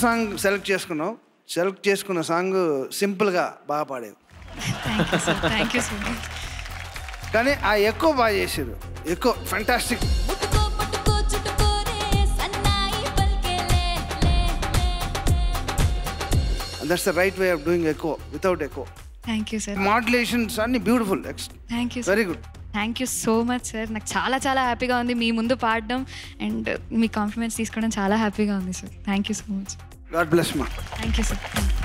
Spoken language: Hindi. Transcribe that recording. सांग सेलेक्ट सांग सिंपल गा बागा पाड़े थैंक यू सो मच कानी आ एको बागा चेशारु echo fantastic that's the right way of doing echo without echo thank you sir modulations अन्नी beautiful thank you very good thank you so much sir నాకు చాలా చాలా హ్యాపీగా ఉంది మీ ముందు పాడడం అండ్ మీ కాంప్లిమెంట్స్ తీసుకోవడం చాలా హ్యాపీగా ఉంది sir thank you so much God bless you. Thank you, sir.